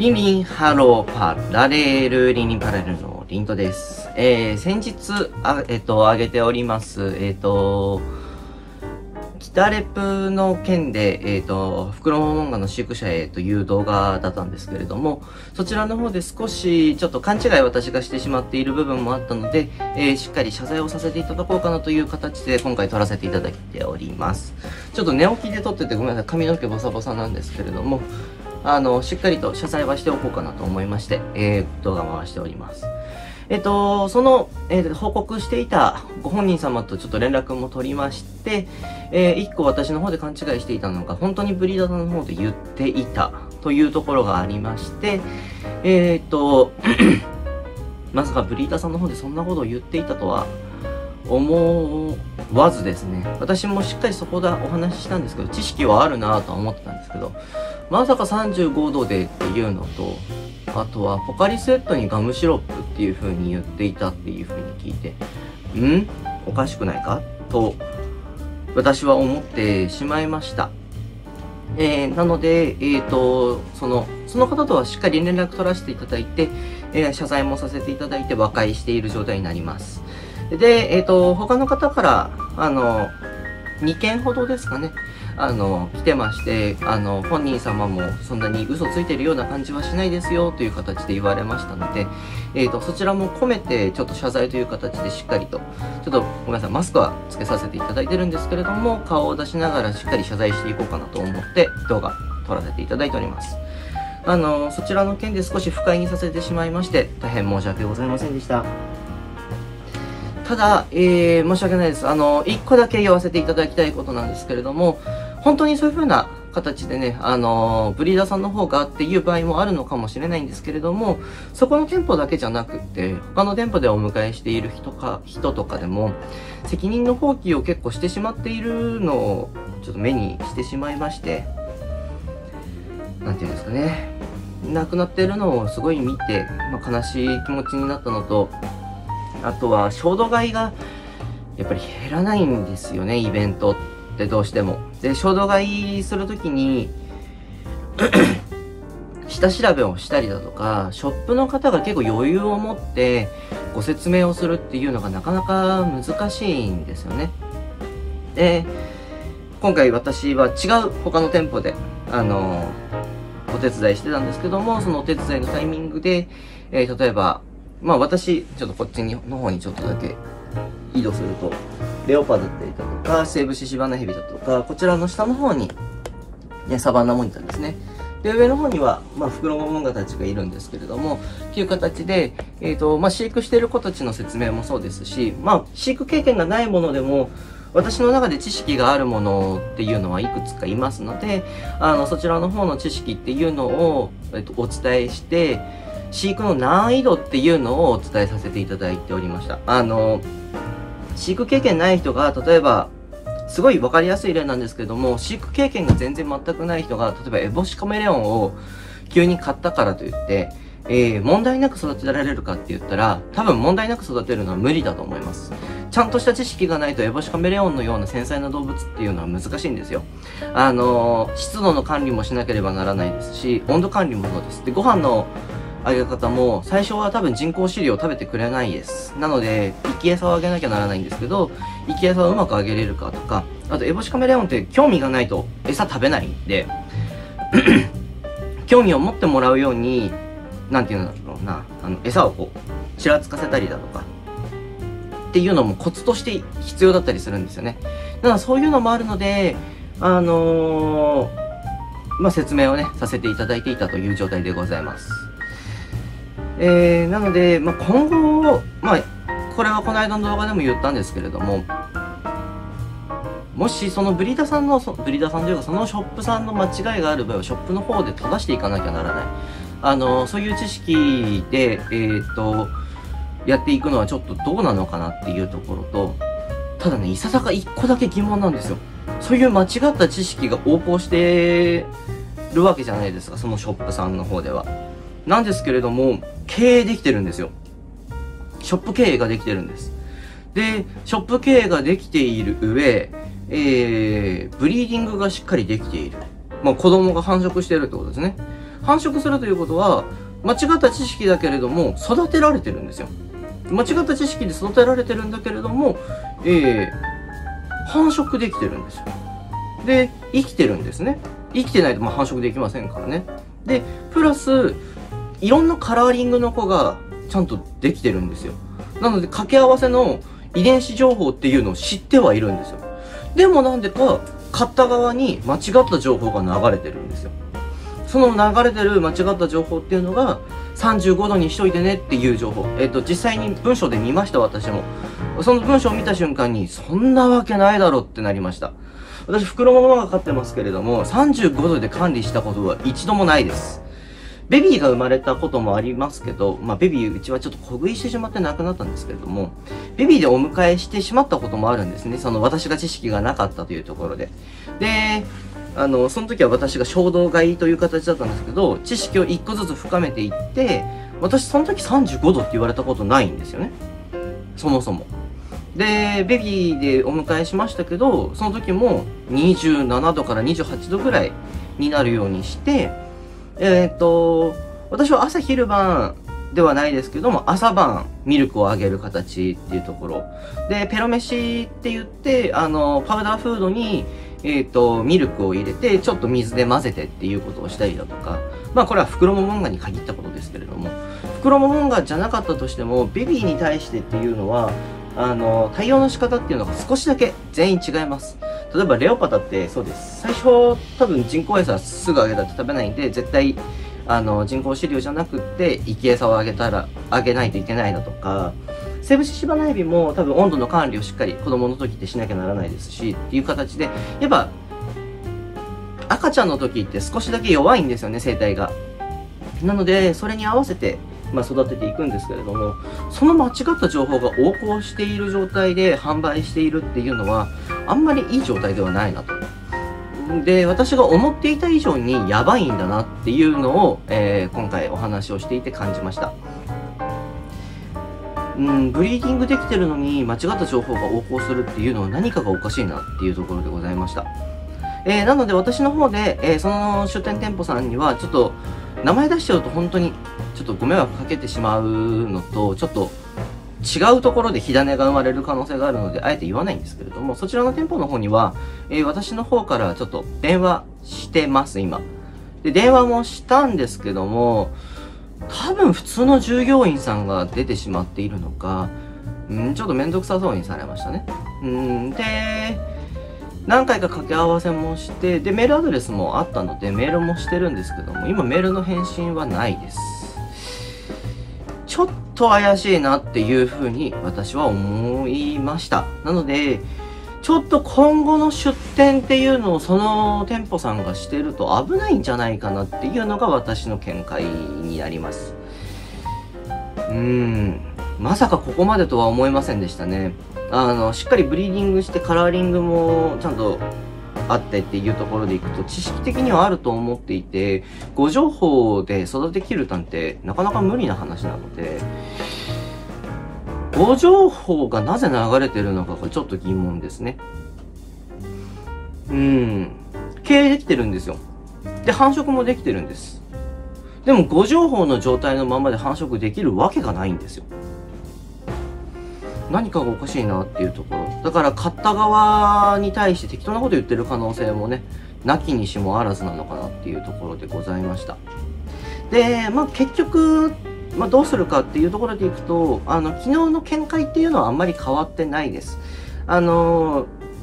リンリンハローパラレルリンリンパラレルのリントです。先日上げております北レプの件でフクロモモンガの飼育者へという動画だったんですけれども、そちらの方で少しちょっと勘違い私がしてしまっている部分もあったので、しっかり謝罪をさせていただこうかなという形で今回撮らせていただいております。ちょっと寝起きで撮っててごめんなさい、髪の毛ボサボサなんですけれども、しっかりと謝罪はしておこうかなと思いまして、動画回しております。その、報告していたご本人様とちょっと連絡も取りまして、一個私の方で勘違いしていたのが、本当にブリーダーさんの方で言っていたというところがありまして、まさかブリーダーさんの方でそんなことを言っていたとは思わずですね、私もしっかりそこでお話ししたんですけど、知識はあるなぁとは思ってたんですけど、まさか35度でっていうのと、あとはポカリスエットにガムシロップっていう風に言っていたっていう風に聞いて、ん?おかしくないか?と私は思ってしまいました。なので、その方とはしっかり連絡取らせていただいて、謝罪もさせていただいて和解している状態になります。で、他の方から、2件ほどですかね、来てまして、本人様もそんなに嘘ついてるような感じはしないですよという形で言われましたので、そちらも込めてちょっと謝罪という形でしっかりと、ちょっとごめんなさい、マスクはつけさせていただいてるんですけれども、顔を出しながらしっかり謝罪していこうかなと思って動画撮らせていただいております。そちらの件で少し不快にさせてしまいまして、大変申し訳ございませんでした。ただ、申し訳ないです。一個だけ言わせていただきたいことなんですけれども、本当にそういう風な形でね、ブリーダーさんの方がっていう場合もあるのかもしれないんですけれども、そこの店舗だけじゃなくって、他の店舗でお迎えしている人とかでも、責任の放棄を結構してしまっているのを、ちょっと目にしてしまいまして、なんていうんですかね、亡くなっているのをすごい見て、悲しい気持ちになったのと、あとは衝動買いがやっぱり減らないんですよね、イベントってどうしても。で、衝動買いするときに下調べをしたりだとか、ショップの方が結構余裕を持ってご説明をするっていうのがなかなか難しいんですよね。で、今回私は違う他の店舗でお手伝いしてたんですけども、そのお手伝いのタイミングで、例えば私、ちょっとこっちの方にちょっとだけ移動すると、レオパだったりだとか、セイブシシバナヘビだとか、こちらの下の方に、ね、サバンナモニターですね。で、上の方には、フクロモモンガたちがいるんですけれども、という形で、飼育している子たちの説明もそうですし、飼育経験がないものでも、私の中で知識があるものっていうのはいくつかいますので、そちらの方の知識っていうのを、お伝えして、飼育の難易度っていうのをお伝えさせていただいておりました。飼育経験ない人が、例えば、すごいわかりやすい例なんですけども、飼育経験が全くない人が、例えばエボシカメレオンを急に買ったからといって、問題なく育てられるかって言ったら、多分問題なく育てるのは無理だと思います。ちゃんとした知識がないとエボシカメレオンのような繊細な動物っていうのは難しいんですよ。湿度の管理もしなければならないですし、温度管理もそうです。で、ご飯のあげ方も、最初は多分人工飼料を食べてくれないです。なので、生き餌をあげなきゃならないんですけど、生き餌をうまくあげれるかとか、あと、エボシカメレオンって興味がないと餌食べないんで、興味を持ってもらうように、なんていうんだろうな、餌をこう、ちらつかせたりだとか、っていうのもコツとして必要だったりするんですよね。だからそういうのもあるので、説明をね、させていただいていたという状態でございます。なので、今後、これはこの間の動画でも言ったんですけれども、もしそのブリーダーさんというかそのショップさんの間違いがある場合は、ショップの方で正していかなきゃならない。そういう知識で、やっていくのはちょっとどうなのかなっていうところと、ただね、いささか一個だけ疑問なんですよ。そういう間違った知識が横行してるわけじゃないですか、そのショップさんの方では。なんですけれども、経営できてるんですよ。ショップ経営ができてるんです。で、ショップ経営ができている上、ブリーディングがしっかりできている。子供が繁殖してるってことですね。繁殖するということは間違った知識だけれども育てられてるんですよ。間違った知識で育てられてるんだけれども、繁殖できてるんですよ。で生きてるんですね。生きてないと繁殖できませんからね。でプラスいろんなカラーリングの子がちゃんとできてるんですよ。なので掛け合わせの遺伝子情報っていうのを知ってはいるんですよ。でもなんでか買った側に間違った情報が流れてるんですよ。その流れてる間違った情報っていうのが35度にしといてねっていう情報、実際に文章で見ました。私もその文章を見た瞬間にそんなわけないだろってなりました。私袋のままが飼ってますけれども35度で管理したことは一度もないです。ベビーが生まれたこともありますけど、まあ、ベビーうちはちょっと小食いしてしまって亡くなったんですけれども、ベビーでお迎えしてしまったこともあるんですね。その私が知識がなかったというところで。で、その時は私が衝動買いという形だったんですけど、知識を一個ずつ深めていって、私その時35度って言われたことないんですよね。そもそも。で、ベビーでお迎えしましたけど、その時も27度から28度ぐらいになるようにして、私は朝昼晩ではないですけども、朝晩ミルクをあげる形っていうところ。で、ペロ飯って言って、パウダーフードに、ミルクを入れて、ちょっと水で混ぜてっていうことをしたりだとか、まあこれはフクロモモンガに限ったことですけれども、フクロモモンガじゃなかったとしても、ベビーに対してっていうのは、対応の仕方っていうのが少しだけ全員違います。例えばレオパタってそうです。最初多分人工餌すぐあげたって食べないんで、絶対人工飼料じゃなくって生き餌をあげないといけないだとか、セブシシバナエビも多分温度の管理をしっかり子供の時ってしなきゃならないですしっていう形で、やっぱ赤ちゃんの時って少しだけ弱いんですよね、生態が。なのでそれに合わせて育てていくんですけれども、その間違った情報が横行している状態で販売しているっていうのはあんまりいい状態ではないなと。で、私が思っていた以上にやばいんだなっていうのを、今回お話をしていて感じました。ブリーディングできてるのに間違った情報が横行するっていうのは何かがおかしいなっていうところでございました。なので私の方で、その出店店舗さんにはちょっと名前出しちゃうと本当にちょっとご迷惑かけてしまうのと、ちょっと違うところで火種が生まれる可能性があるのであえて言わないんですけれども、そちらの店舗の方には、私の方からちょっと電話してます今で。電話もしたんですけども、多分普通の従業員さんが出てしまっているのか、ちょっと面倒くさそうにされましたね。で何回か掛け合わせもして、でメールアドレスもあったのでメールもしてるんですけども、今メールの返信はないです。ちょっと怪しいなっていうふうに私は思いました。なのでちょっと今後の出店っていうのをその店舗さんがしてると危ないんじゃないかなっていうのが私の見解になります。まさかここまでとは思いませんでしたね。しっかりブリーディングしてカラーリングもちゃんとあってっていうところでいくと、知識的にはあると思っていて、誤情報で育てきるなんてなかなか無理な話なので、誤情報がなぜ流れてるのかがちょっと疑問ですね。経営できてるんですよ。で繁殖もできてるんです。でも誤情報の状態のままで繁殖できるわけがないんですよ。何かがおかしいなっていうところ。だから買った側に対して適当なこと言ってる可能性もね、なきにしもあらずなのかなっていうところでございました。で、結局、どうするかっていうところでいくと、昨日の見解っていうのはあんまり変わってないです。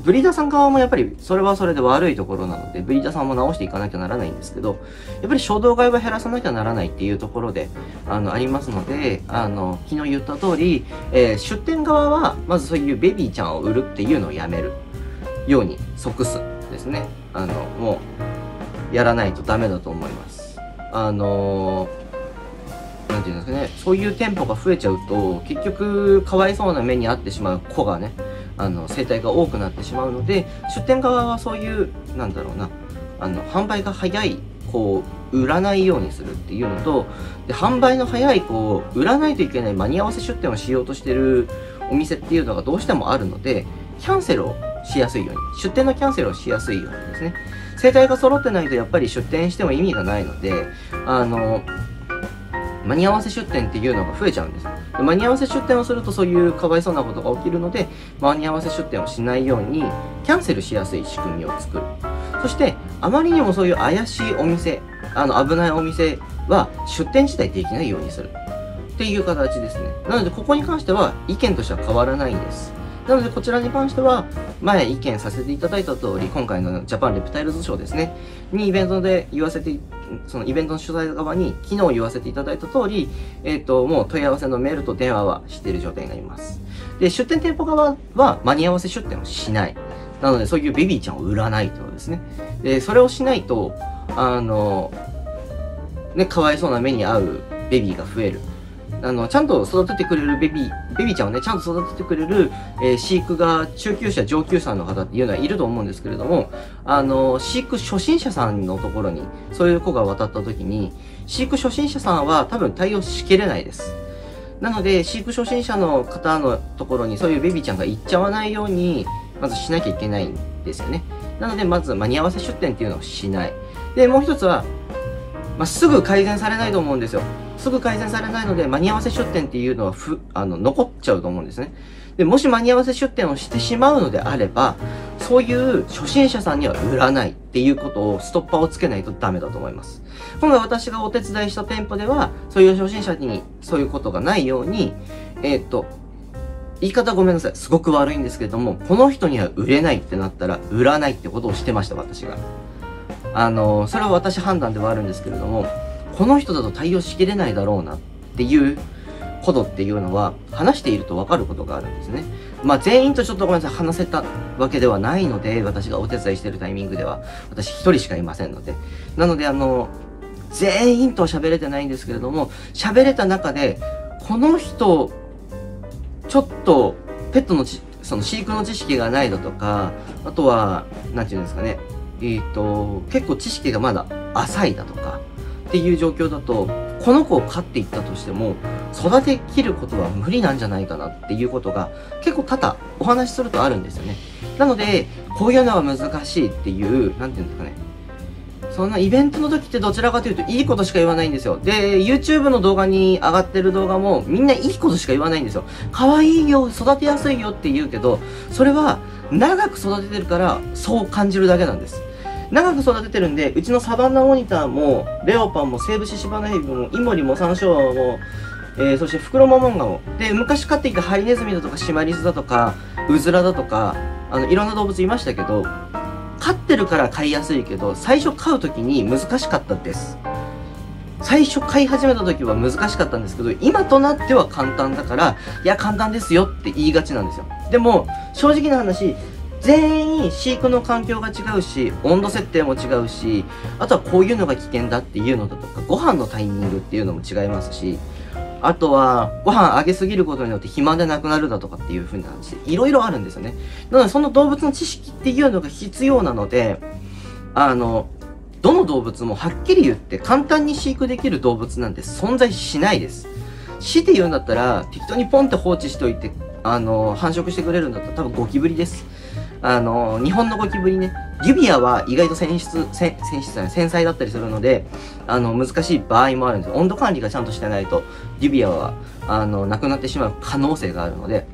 ブリーダーさん側もやっぱりそれはそれで悪いところなので、ブリーダーさんも直していかなきゃならないんですけど、やっぱり衝動買いは減らさなきゃならないっていうところで、ありますので、昨日言った通り、出店側は、まずそういうベビーちゃんを売るっていうのをやめるように即すですね。もう、やらないとダメだと思います。なんていうんですかね、そういう店舗が増えちゃうと、結局、かわいそうな目に遭ってしまう子がね、生態が多くなってしまうので、出店側はそういう、なんだろうな、販売が早い子を売らないようにするっていうのと、で、販売の早い子を売らないといけない間に合わせ出店をしようとしてるお店っていうのがどうしてもあるので、キャンセルをしやすいように、出店のキャンセルをしやすいようにですね、生態が揃ってないとやっぱり出店しても意味がないので、間に合わせ出店っていうのが増えちゃうんです。で、間に合わせ出店をするとそういうかわいそうなことが起きるので、間に合わせ出店をしないようにキャンセルしやすい仕組みを作る。そしてあまりにもそういう怪しいお店、危ないお店は出店自体できないようにするっていう形ですね。なのでここに関しては意見としては変わらないんです。なのでこちらに関しては前意見させていただいた通り、今回のジャパンレプタイルズショーですねにイベントで言わせて、そのイベントの主催側に昨日言わせていただいた通り、もう問い合わせのメールと電話はしている状態になります。で、出店店舗側は間に合わせ出店をしない。なのでそういうベビーちゃんを売らないということですね。で、それをしないとかわいそうな目に遭うベビーが増える。ちゃんと育ててくれるベビーちゃんをね、ちゃんと育ててくれる、飼育が中級者、上級者の方っていうのはいると思うんですけれども、飼育初心者さんのところに、そういう子が渡った時に、飼育初心者さんは多分対応しきれないです。なので、飼育初心者の方のところにそういうベビーちゃんが行っちゃわないように、まずしなきゃいけないんですよね。なので、まず間に合わせ出店っていうのをしない。で、もう一つは、すぐ改善されないと思うんですよ。すぐ改善されないので、間に合わせ出店っていうのは残っちゃうと思うんですね。で、もし間に合わせ出店をしてしまうのであれば、そういう初心者さんには売らないっていうことを、ストッパーをつけないとダメだと思います。今回私がお手伝いした店舗では、そういう初心者にそういうことがないように、言い方ごめんなさい。すごく悪いんですけれども、この人には売れないってなったら、売らないってことをしてました、私が。それは私判断ではあるんですけれども、この人だと対応しきれないだろうなっていうことっていうのは話していると分かることがあるんですね。全員とちょっとごめんなさい、話せたわけではないので、私がお手伝いしてるタイミングでは私一人しかいませんので。なので全員とは喋れてないんですけれども、喋れた中で、この人、ちょっとペットの飼育の知識がないだとか、あとは、なんていうんですかね、結構知識がまだ浅いだとかっていう状況だと、この子を飼っていったとしても育てきることは無理なんじゃないかなっていうことが結構多々お話しするとあるんですよね。なので、こういうのは難しいっていう、なんていうんですかね。そんなイベントの時ってどちらかというといいことしか言わないんですよ。で、YouTube の動画に上がってる動画もみんないいことしか言わないんですよ。可愛いよ、育てやすいよって言うけど、それは長く育ててるからそう感じるだけなんです。長く育ててるんで、うちのサバンナモニターも、レオパンも、セイブシシバナヘビも、イモリも、サンショウアワも、そしてフクロモモンガも。で、昔飼っていたハリネズミだとか、シマリスだとか、ウズラだとか、いろんな動物いましたけど、飼ってるから飼いやすいけど、最初飼う時に難しかったです。最初飼い始めた時は難しかったんですけど、今となっては簡単だから、いや、簡単ですよって言いがちなんですよ。でも、正直な話、全員飼育の環境が違うし、温度設定も違うし、あとはこういうのが危険だっていうのだとか、ご飯のタイミングっていうのも違いますし、あとはご飯あげすぎることによって肥満でなくなるだとかっていう風な話、いろいろあるんですよね。なのでその動物の知識っていうのが必要なので、どの動物もはっきり言って簡単に飼育できる動物なんて存在しないです。死って言うんだったら適当にポンって放置しておいて、繁殖してくれるんだったら多分ゴキブリです。日本のゴキブリね、リュビアは意外と繊細だったりするので、難しい場合もあるんです。温度管理がちゃんとしてないと、リュビアは、なくなってしまう可能性があるので。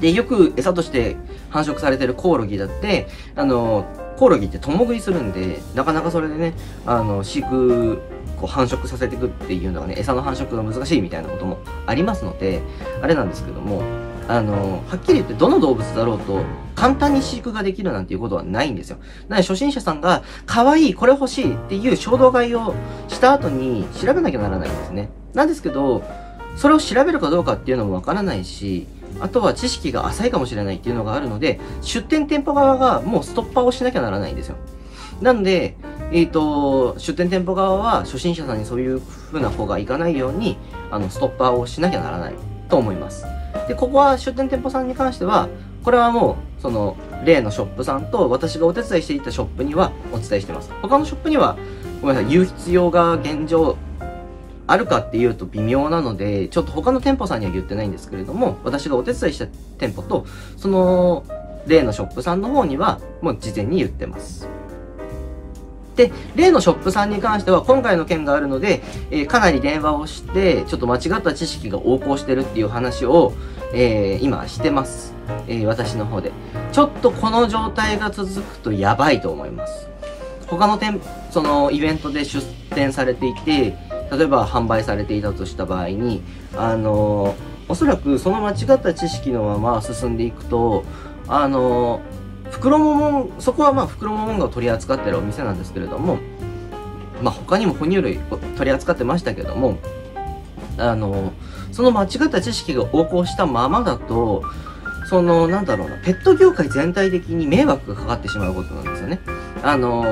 で、よく餌として繁殖されてるコオロギだって、コオロギって共食いするんで、なかなかそれでね、飼育、繁殖させていくっていうのがね、餌の繁殖が難しいみたいなこともありますので、あれなんですけども、はっきり言ってどの動物だろうと簡単に飼育ができるなんていうことはないんですよ。なので初心者さんが可愛い、これ欲しいっていう衝動買いをした後に調べなきゃならないんですね。なんですけど、それを調べるかどうかっていうのもわからないし、あとは知識が浅いかもしれないっていうのがあるので、出店店舗側がもうストッパーをしなきゃならないんですよ。なので、出店店舗側は初心者さんにそういう風な子がいかないように、ストッパーをしなきゃならないと思います。で、ここは出店店舗さんに関しては、これはもう、例のショップさんと私がお手伝いしていたショップにはお伝えしてます。他のショップには、ごめんなさい、言う必要が現状あるかっていうと微妙なので、ちょっと他の店舗さんには言ってないんですけれども、私がお手伝いした店舗と、例のショップさんの方には、もう事前に言ってます。で、例のショップさんに関しては今回の件があるので、かなり電話をしてちょっと間違った知識が横行してるっていう話を、今してます、私の方で。ちょっとこの状態が続くとやばいと思います。他のそのイベントで出展されていて、例えば販売されていたとした場合に、おそらくその間違った知識のまま進んでいくと、袋ももん、そこはまあ袋ももんが取り扱ってるお店なんですけれども、まあ他にも哺乳類取り扱ってましたけども、その間違った知識が横行したままだと、そのなんだろうな、ペット業界全体的に迷惑がかかってしまうことなんですよね。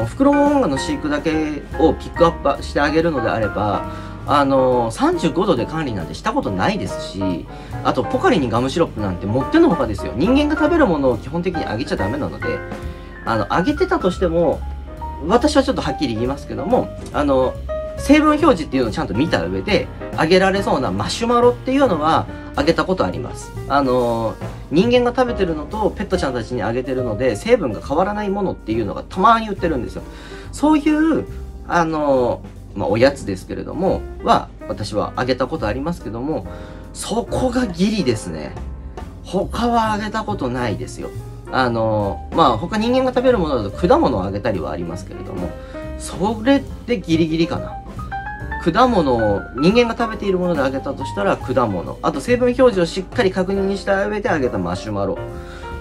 袋ももんがの飼育だけをピックアップしてあげるのであれば、35度で管理なんてしたことないですし、あとポカリにガムシロップなんてもってのほかですよ。人間が食べるものを基本的にあげちゃダメなので、あげてたとしても、私はちょっとはっきり言いますけども、成分表示っていうのをちゃんと見た上で、あげられそうなマシュマロっていうのはあげたことあります。人間が食べてるのとペットちゃんたちにあげてるので、成分が変わらないものっていうのがたまに売ってるんですよ。そういう、まあおやつですけれども、私はあげたことありますけども、そこがギリですね。他はあげたことないですよ。他人間が食べるものだと果物をあげたりはありますけれども、それってギリギリかな。果物を人間が食べているものであげたとしたら果物。あと成分表示をしっかり確認した上であげたマシュマロ。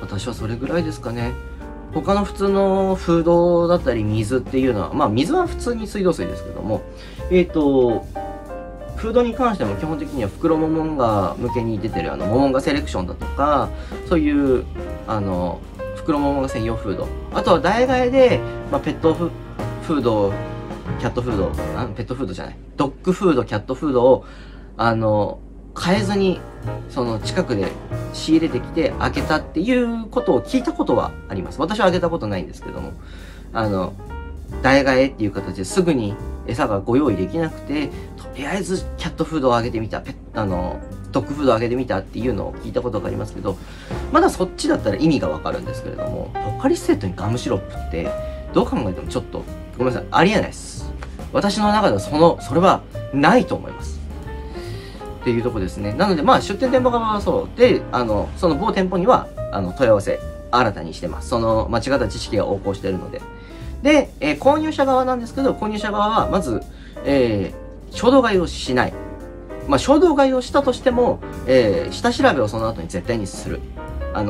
私はそれぐらいですかね。他の普通のフードだったり水っていうのは、まあ水は普通に水道水ですけども、フードに関しても基本的には袋ももんが向けに出てるももんがセレクションだとか、そういう袋ももんが専用フード、あとは代替で、まあ、ペットフード、キャットフード、ペットフードじゃない、ドッグフード、キャットフードを変えずにその近くで仕入れてきて開けたっていうことを聞いたことはあります。私は開けたことないんですけども、代替えっていう形ですぐに餌がご用意できなくて、とりあえずキャットフードをあげてみた、ドッグフードをあげてみたっていうのを聞いたことがありますけど、まだそっちだったら意味がわかるんですけれども、ポカリスエットにガムシロップってどう考えてもちょっとごめんなさい、ありえないです。私の中ではそれはないと思いますっていうとこですね。なので、まあ、出店店舗側はそうで、その某店舗には、問い合わせ、新たにしてます。その、間違った知識が横行しているので。で、購入者側なんですけど、購入者側は、まず、衝動買いをしない。まあ、衝動買いをしたとしても、下調べをその後に絶対にする。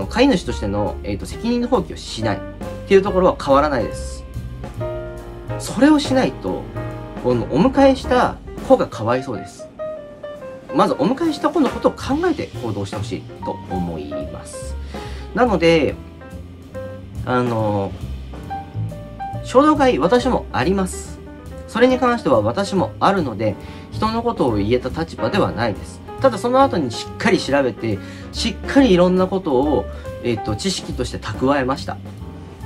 買い主としての、責任の放棄をしない。っていうところは変わらないです。それをしないと、お迎えした子がかわいそうです。まずお迎えした子のことを考えて行動してほしいと思います。なので、衝動買い、私もあります。それに関しては私もあるので、人のことを言えた立場ではないです。ただその後にしっかり調べて、しっかりいろんなことを、知識として蓄えました。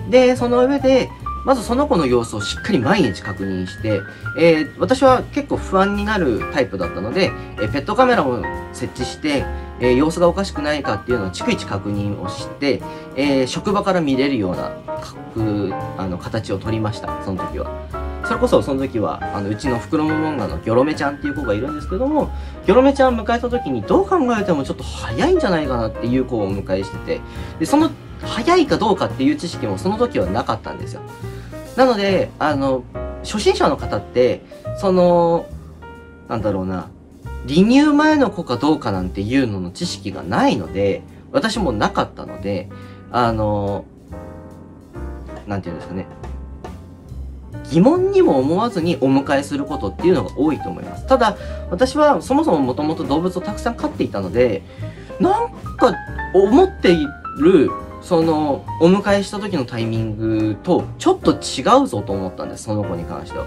で、その上で、まずその子の様子をしっかり毎日確認して、私は結構不安になるタイプだったので、ペットカメラを設置して、様子がおかしくないかっていうのを逐一確認をして、職場から見れるような形を取りました、その時は。それこそその時は、うちの袋ももんがのギョロメちゃんっていう子がいるんですけども、ギョロメちゃんを迎えた時にどう考えてもちょっと早いんじゃないかなっていう子をお迎えしてて、で、その早いかどうかっていう知識もその時はなかったんですよ。なので、初心者の方って、なんだろうな、離乳前の子かどうかなんていうのの知識がないので、私もなかったので、なんていうんですかね、疑問にも思わずにお迎えすることっていうのが多いと思います。ただ、私はそもそももともと動物をたくさん飼っていたので、なんか思っている、お迎えした時のタイミングとちょっと違うぞと思ったんです、その子に関しては。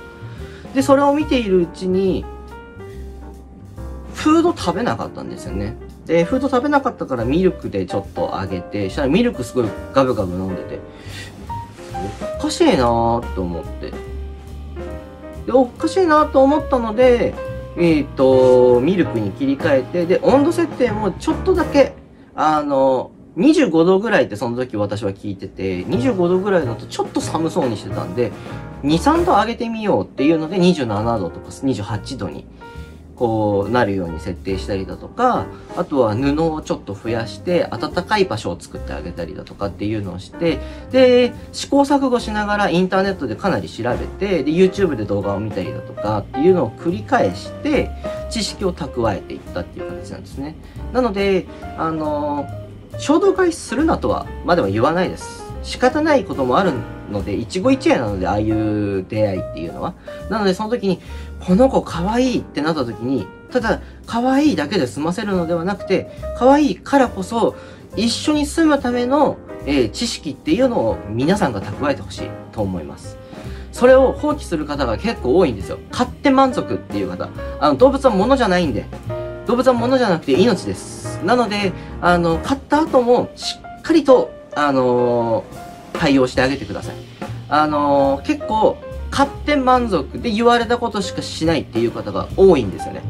で、それを見ているうちに、フード食べなかったんですよね。で、フード食べなかったからミルクでちょっとあげて、したらミルクすごいガブガブ飲んでて、おかしいなぁと思って。で、おかしいなぁと思ったので、ミルクに切り替えて、で、温度設定もちょっとだけ、25度ぐらいってその時私は聞いてて、25度ぐらいだとちょっと寒そうにしてたんで、2、3度上げてみようっていうので、27度とか28度にこうなるように設定したりだとか、あとは布をちょっと増やして暖かい場所を作ってあげたりだとかっていうのをして、で試行錯誤しながらインターネットでかなり調べて、で YouTube で動画を見たりだとかっていうのを繰り返して知識を蓄えていったっていう形なんですね。なので衝動買いするなとはまでは言わないです。仕方ないこともあるので、一期一会なので、ああいう出会いっていうのは。なので、その時に、この子可愛いってなった時に、ただ、可愛いだけで済ませるのではなくて、可愛いからこそ、一緒に住むための、知識っていうのを皆さんが蓄えてほしいと思います。それを放棄する方が結構多いんですよ。買って満足っていう方。動物は物じゃないんで、動物は物じゃなくて命です。なので、買った後も、しっかりと、対応してあげてください。結構、買って満足で言われたことしかしないっていう方が多いんですよね。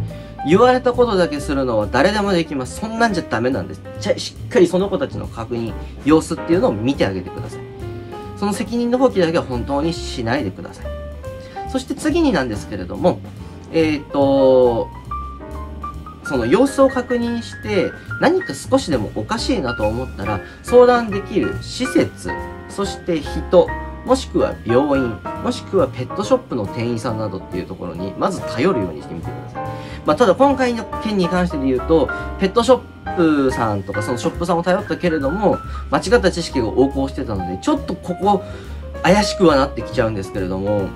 言われたことだけするのは誰でもできます。そんなんじゃダメなんです。しっかりその子たちの確認、様子っていうのを見てあげてください。その責任の放棄だけは本当にしないでください。そして次になんですけれども、その様子を確認して、何か少しでもおかしいなと思ったら、相談できる施設、そして人、もしくは病院、もしくはペットショップの店員さんなどっていうところに、まず頼るようにしてみてください。ただ今回の件に関してで言うと、ペットショップさんとか、そのショップさんを頼ったけれども、間違った知識が横行してたので、ちょっとここ、怪しくはなってきちゃうんですけれども、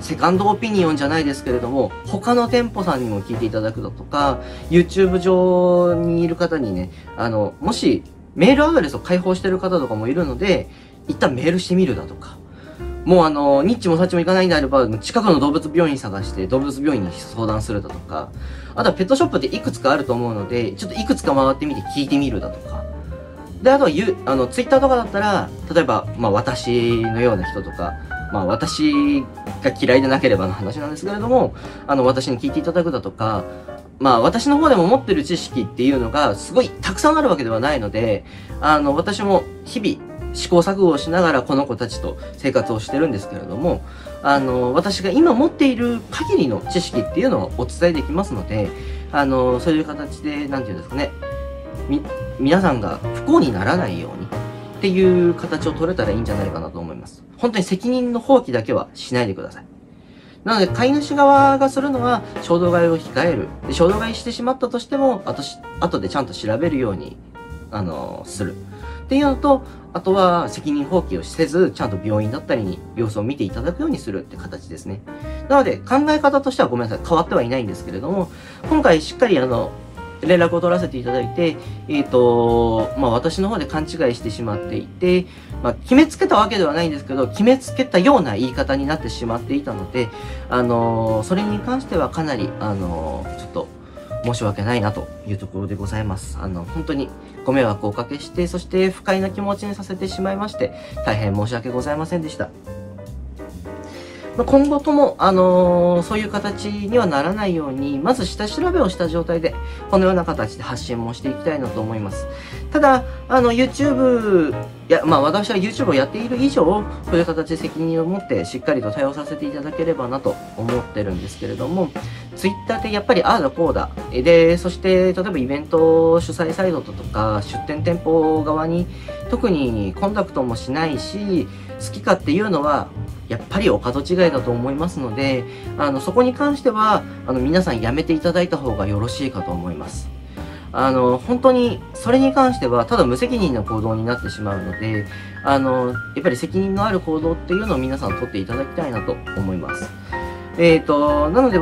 セカンドオピニオンじゃないですけれども、他の店舗さんにも聞いていただくだとか、YouTube 上にいる方にね、もしメールアドレスを開放してる方とかもいるので、一旦メールしてみるだとか、もうニッチもサッチも行かないんであれば、近くの動物病院探して、動物病院に相談するだとか、あとはペットショップっていくつかあると思うので、ちょっといくつか回ってみて聞いてみるだとか、で、あとはTwitter とかだったら、例えば、私のような人とか、私が嫌いでなければの話なんですけれども、私に聞いていただくだとか、私の方でも持ってる知識っていうのがすごいたくさんあるわけではないので、私も日々試行錯誤をしながらこの子たちと生活をしてるんですけれども、私が今持っている限りの知識っていうのをお伝えできますので、そういう形で、なんていうんですかね、皆さんが不幸にならないように、っていう形を取れたらいいんじゃないかなと思います。本当に責任の放棄だけはしないでください。なので、飼い主側がするのは、衝動買いを控える。で、衝動買いしてしまったとしても、後でちゃんと調べるように、する。っていうのと、あとは責任放棄をせず、ちゃんと病院だったりに様子を見ていただくようにするって形ですね。なので、考え方としてはごめんなさい、変わってはいないんですけれども、今回しっかり連絡を取らせていただいて、私の方で勘違いしてしまっていて、決めつけたわけではないんですけど、決めつけたような言い方になってしまっていたので、それに関してはかなり、ちょっと、申し訳ないなというところでございます。本当にご迷惑をおかけして、そして不快な気持ちにさせてしまいまして、大変申し訳ございませんでした。今後とも、そういう形にはならないように、まず下調べをした状態で、このような形で発信もしていきたいなと思います。ただ、YouTube、私は YouTube をやっている以上、そういう形で責任を持って、しっかりと対応させていただければなと思ってるんですけれども、Twitter でやっぱり、ああだこうだ。で、そして、例えばイベント主催サイトとか、出店店舗側に、特にコンタクトもしないし、好きかっていうのは、やっぱりお門違いだと思いますので、そこに関しては、皆さんやめていただいた方がよろしいかと思います。本当に、それに関しては、ただ無責任な行動になってしまうので、やっぱり責任のある行動っていうのを皆さん取っていただきたいなと思います。なので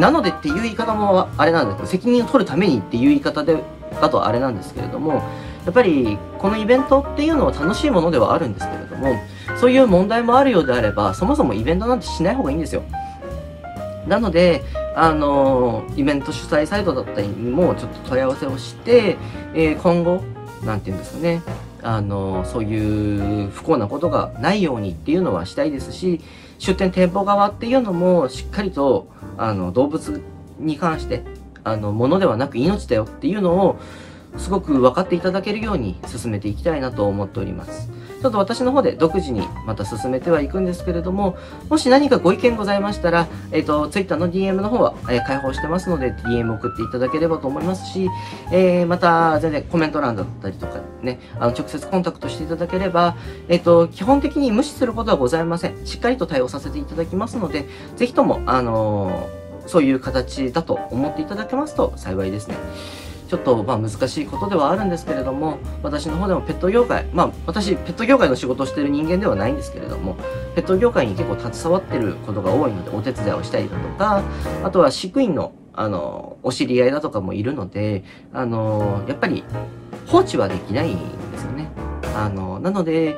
なのでっていう言い方もあれなんですけど、責任を取るためにっていう言い方だとあれなんですけれども、やっぱり、このイベントっていうのは楽しいものではあるんですけれども、そういう問題もあるようであれば、そもそもイベントなんてしない方がいいんですよ。なので、イベント主催サイトだったりにもちょっと問い合わせをして、今後、なんていうんですかね、そういう不幸なことがないようにっていうのはしたいですし、出店店舗側っていうのもしっかりと、動物に関して、ものではなく命だよっていうのを、すごく分かっていただけるように進めていきたいなと思っております。ちょっと私の方で独自にまた進めてはいくんですけれども、もし何かご意見ございましたら、Twitter の DM の方は、開放してますので DM 送っていただければと思いますし、また全然コメント欄だったりとかね、直接コンタクトしていただければ、基本的に無視することはございません。しっかりと対応させていただきますので、ぜひともそういう形だと思っていただけますと幸いですね。ちょっとまあ難しいことではあるんですけれども、私の方でもペット業界、まあ私ペット業界の仕事をしている人間ではないんですけれども、ペット業界に結構携わってることが多いのでお手伝いをしたりだとか、あとは飼育員のお知り合いだとかもいるので、やっぱり放置はできないんですよね。なので、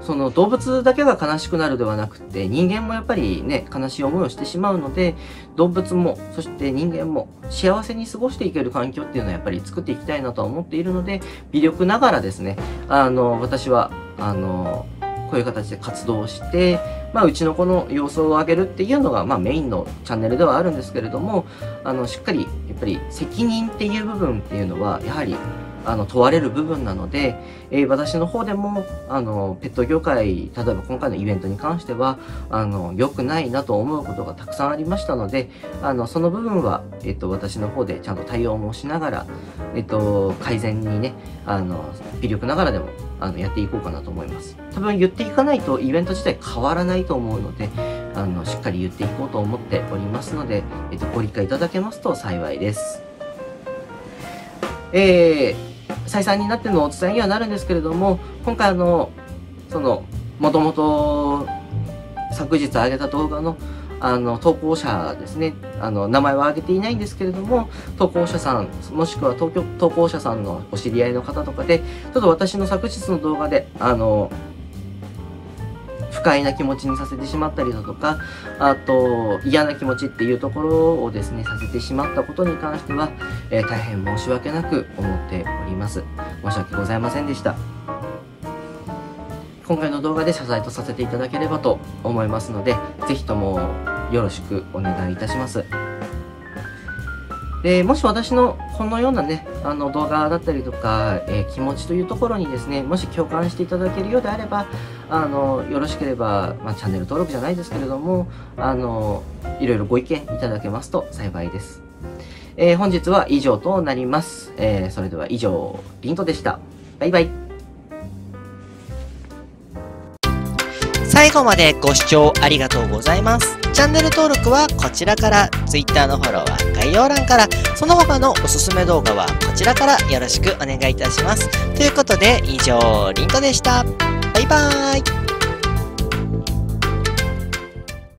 その動物だけが悲しくなるではなくて、人間もやっぱりね、悲しい思いをしてしまうので、動物もそして人間も幸せに過ごしていける環境っていうのはやっぱり作っていきたいなとは思っているので、微力ながらですね、私はこういう形で活動して、まあ、うちの子の様子を上げるっていうのが、まあ、メインのチャンネルではあるんですけれども、しっかりやっぱり責任っていう部分っていうのはやはり問われる部分なので、私の方でもペット業界、例えば今回のイベントに関しては良くないなと思うことがたくさんありましたので、その部分は、私の方でちゃんと対応もしながら、改善にね微力ながらでもやっていこうかなと思います。多分言っていかないとイベント自体変わらないと思うので、しっかり言っていこうと思っておりますので、ご理解いただけますと幸いです。再三になってのお伝えにはなるんですけれども、今回もともと昨日上げた動画の投稿者ですね、名前は挙げていないんですけれども、投稿者さん、もしくは投稿者さんのお知り合いの方とかで、ちょっと私の昨日の動画で不快な気持ちにさせてしまったりだとか、あと嫌な気持ちっていうところをですねさせてしまったことに関しては、大変申し訳なく思っております。申し訳ございませんでした。今回の動画で謝罪とさせていただければと思いますので、是非ともよろしくお願いいたします。もし私のこのようなね、動画だったりとか、気持ちというところにですね、もし共感していただけるようであれば、よろしければ、まあ、チャンネル登録じゃないですけれども、いろいろご意見いただけますと幸いです。本日は以上となります。それでは以上、りんとでした。バイバイ。最後までご視聴ありがとうございます。チャンネル登録はこちらから、Twitter のフォローは概要欄から、その他のおすすめ動画はこちらからよろしくお願いいたします。ということで、以上、りんとでした。バイバーイ。